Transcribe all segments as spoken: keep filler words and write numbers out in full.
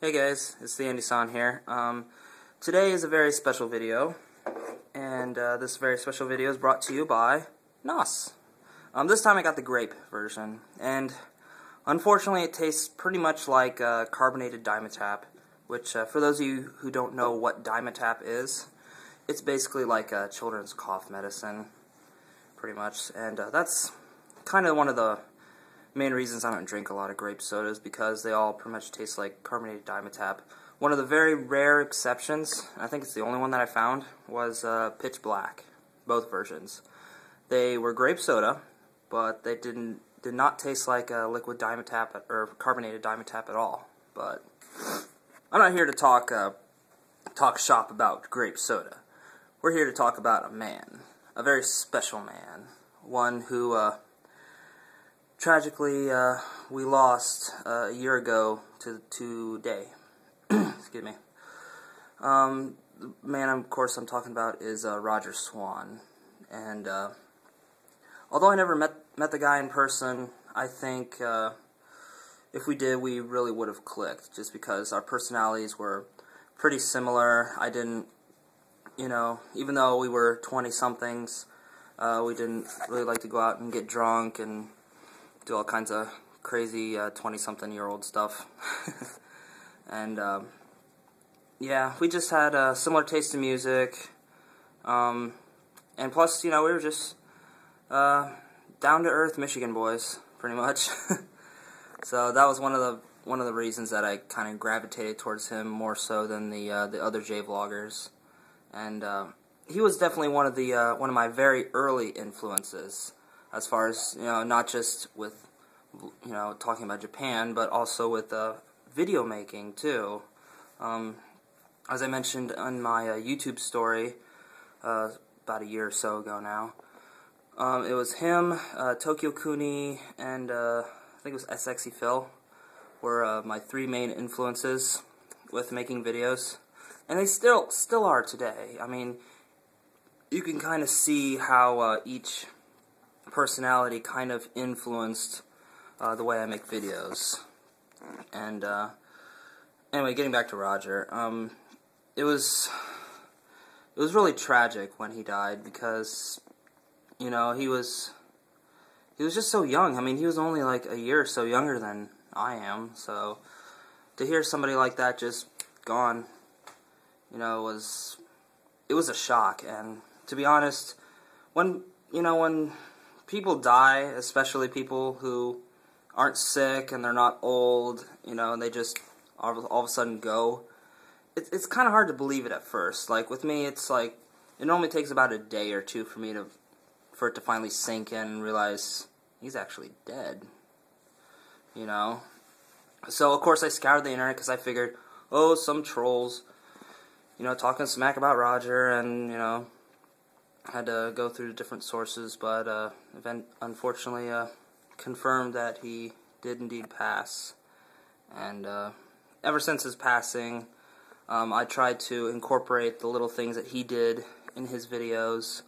Hey guys, it's the Andy San here. Um, today is a very special video, and uh, this very special video is brought to you by N O S. Um, this time I got the grape version, and unfortunately it tastes pretty much like uh, carbonated Dimetapp, which uh, for those of you who don't know what Dimetapp is, it's basically like uh, children's cough medicine, pretty much, and uh, that's kind of one of the main reasons I don't drink a lot of grape sodas, because they all pretty much taste like carbonated Dimetapp. One of the very rare exceptions, I think it's the only one that I found, was uh, Pitch Black, both versions. They were grape soda, but they didn't did not taste like a liquid Dimetapp or carbonated Dimetapp at all. But I'm not here to talk uh, talk shop about grape soda. We're here to talk about a man, a very special man, one who. Uh, Tragically, uh, we lost uh, a year ago to today. Excuse me. Um, the man, of course, I'm talking about is uh, Roger Swan, and uh, although I never met met the guy in person, I think uh, if we did, we really would have clicked, just because our personalities were pretty similar. I didn't, you know, even though we were twenty somethings, uh, we didn't really like to go out and get drunk and do all kinds of crazy twenty-something-year-old uh, stuff. And, um, yeah, we just had a similar taste in music. Um, and plus, you know, we were just uh, down-to-earth Michigan boys, pretty much. So that was one of the one of the reasons that I kind of gravitated towards him more so than the uh, the other J-vloggers. And uh, he was definitely one of the uh, one of my very early influences. As far as, you know, not just with, you know, talking about Japan, but also with uh, video making, too. Um, as I mentioned on my uh, YouTube story uh, about a year or so ago now, um, it was him, uh, TokyoCooney, and uh, I think it was SXEPhil were uh, my three main influences with making videos. And they still, still are today. I mean, you can kind of see how uh, each personality kind of influenced uh, the way I make videos. And uh, anyway, getting back to Roger, um, it was it was really tragic when he died, because, you know, he was he was just so young. I mean, he was only like a year or so younger than I am, so to hear somebody like that just gone, you know, was it was a shock. And to be honest, when you know when people die, especially people who aren't sick and they're not old, you know, and they just all, all of a sudden go. It's, it's kind of hard to believe it at first. Like, with me, it's like, it normally takes about a day or two for me to, for it to finally sink in and realize he's actually dead, you know? So, of course, I scoured the internet because I figured, oh, some trolls, you know, talking smack about Roger and, you know, had to go through different sources, but uh, unfortunately uh, confirmed that he did indeed pass. And uh, ever since his passing, um, I tried to incorporate the little things that he did in his videos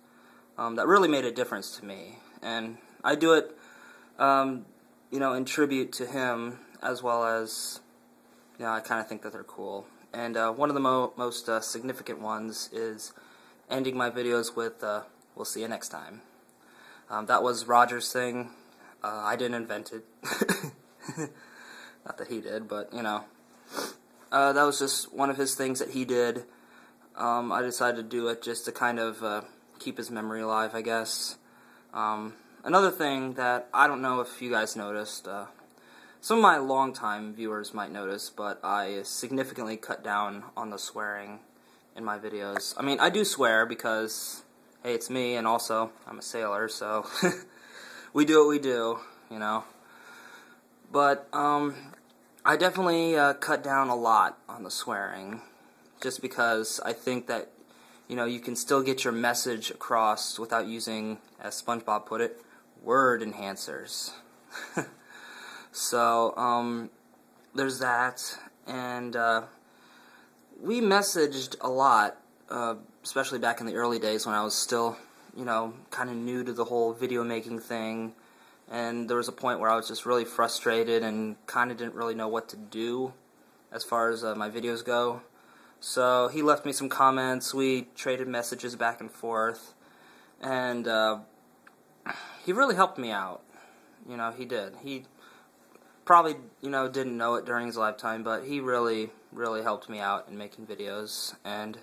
um, that really made a difference to me. And I do it, um, you know, in tribute to him, as well as, you know, I kind of think that they're cool. And uh, one of the mo most uh, significant ones is ending my videos with, uh, we'll see you next time. Um, that was Roger's thing. Uh, I didn't invent it. Not that he did, but, you know. Uh, that was just one of his things that he did. Um, I decided to do it just to kind of uh, keep his memory alive, I guess. Um, another thing that I don't know if you guys noticed, uh, some of my longtime viewers might notice, but I significantly cut down on the swearing in my videos. I mean, I do swear because, hey, it's me, and also I'm a sailor, so we do what we do, you know. But um, I definitely uh, cut down a lot on the swearing, just because I think that, you know, you can still get your message across without using, as SpongeBob put it, word enhancers. So um, there's that, and uh, we messaged a lot, uh, especially back in the early days when I was still, you know, kind of new to the whole video making thing, and there was a point where I was just really frustrated and kind of didn't really know what to do as far as uh, my videos go. So he left me some comments, we traded messages back and forth, and uh, he really helped me out. You know, he did. He probably, you know, didn't know it during his lifetime, but he really, really helped me out in making videos, and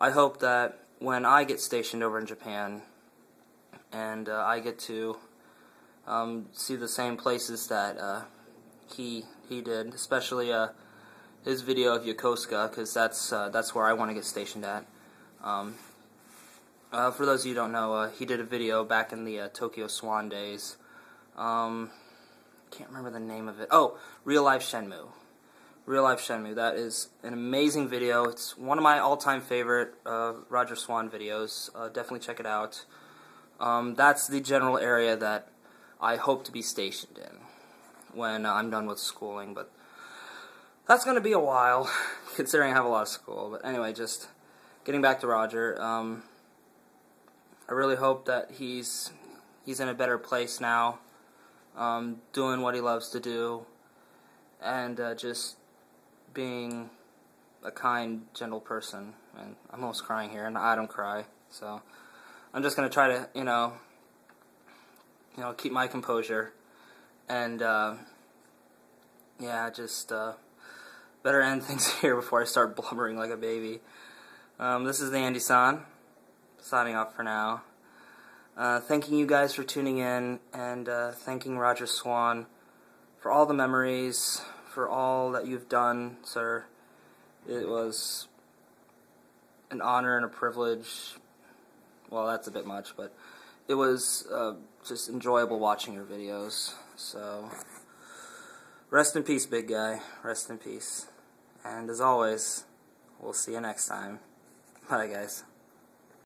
I hope that when I get stationed over in Japan, and uh, I get to um, see the same places that uh, he he did, especially uh, his video of Yokosuka, because that's uh, that's where I want to get stationed at. Um, uh, for those of you who don't know, uh, he did a video back in the uh, Tokyo Swan days. Um, can't remember the name of it. Oh, Real Life Shenmue. Real Life Shenmue. That is an amazing video. It's one of my all-time favorite uh, Roger Swan videos. Uh, definitely check it out. Um, that's the general area that I hope to be stationed in when uh, I'm done with schooling, but that's going to be a while, considering I have a lot of school. But anyway, just getting back to Roger, um, I really hope that he's he's in a better place now, um, doing what he loves to do, and uh, just being a kind, gentle person. And I'm almost crying here, and I don't cry, so I'm just going to try to, you know, you know, keep my composure, and, uh, yeah, just, uh, better end things here before I start blubbering like a baby. Um, this is the Andy-san, signing off for now. Uh, thanking you guys for tuning in, and, uh, thanking Roger Swan for all the memories, for all that you've done, sir. It was an honor and a privilege. Well, that's a bit much, but it was uh, just enjoyable watching your videos. So, rest in peace, big guy. Rest in peace. And as always, we'll see you next time. Bye, guys.